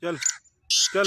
Gel. Gel.